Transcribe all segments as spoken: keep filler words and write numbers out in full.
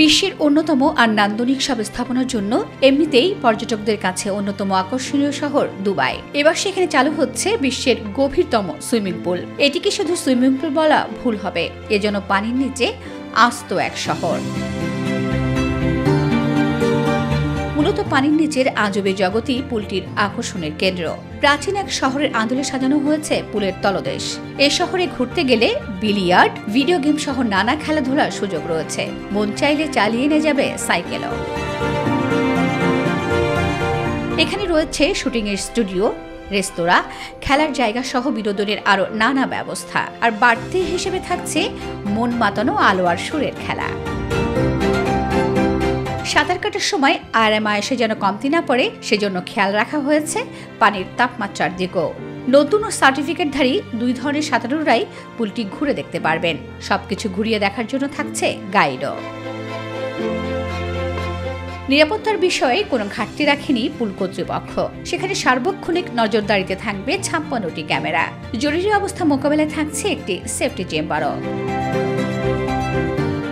বিশ্বের অন্যতম আর নান্দনিক সব স্থাপনার জন্য এমনিতেই পর্যটকদের কাছে অন্যতম আকর্ষণীয় শহর দুবাই। এবার সেখানে চালু হচ্ছে বিশ্বের গভীরতম সুইমিং পুল। এটিকে শুধু সুইমিং পুল বলা ভুল হবে, এজন্য পানির নিচে আস্ত এক শহর। মূলত পানির নিচের আজবে জগতই পুলটির আকর্ষণের কেন্দ্র। প্রাচীন এক শহরের আদলে সাজানো হয়েছে পুলের তলদেশ। এ শহরে ঘুরতে গেলে বিলিয়ার্ড, ভিডিও গেম সহ নানা খেলাধুলার সুযোগ রয়েছে। মন চাইলে চালিয়ে নিয়ে যাবে সাইকেলও। এখানে রয়েছে শুটিংয়ের স্টুডিও, রেস্তোরাঁ, খেলার জায়গা সহ বিনোদনের আরও নানা ব্যবস্থা। আর বাড়তি হিসেবে থাকছে মন মাতানো আলো আর সুরের খেলা। সাঁতার কাটার সময় আরাম আয়েশে যেন কমতি না পড়ে সেজন্য খেয়াল রাখা হয়েছে পানির তাপমাত্রার দিকেও। নতুন ও সার্টিফিকেটধারী দুই ধরনের সাঁতারুরাই পুলটি ঘুরে দেখতে পারবেন। সবকিছু ঘুরিয়ে দেখার জন্য থাকছে গাইডও। নিরাপত্তার বিষয়ে কোনো ঘাটতি রাখেনি পুল কর্তৃপক্ষ। সেখানে সার্বক্ষণিক নজরদারিতে থাকবে ছাপ্পান্নটি ক্যামেরা। জরুরি অবস্থা মোকাবেলায় থাকছে একটি সেফটি চেম্বারও।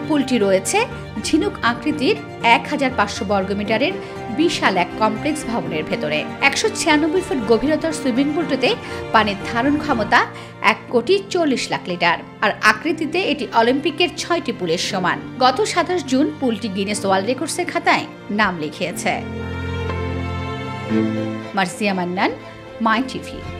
পুলটি রয়েছে ঝিনুক আকৃতির এক হাজার পাঁচশো বর্গমিটারের বিশাল এক কমপ্লেক্স ভবনের ভেতরে। একশো ছিয়ানব্বই ফুট গভীরতার সুইমিং পুলটিতে পানির ধারণ ক্ষমতা এক কোটি চল্লিশ লাখ লিটার। আর আকৃতিতে এটি অলিম্পিকের ছয়টি পুলের সমান। গত সাতাশ জুন পুলটি গিনেস ওয়ার্ল্ড রেকর্ডসের খাতায় নাম লিখিয়েছে। Marcia Mannan, My TV.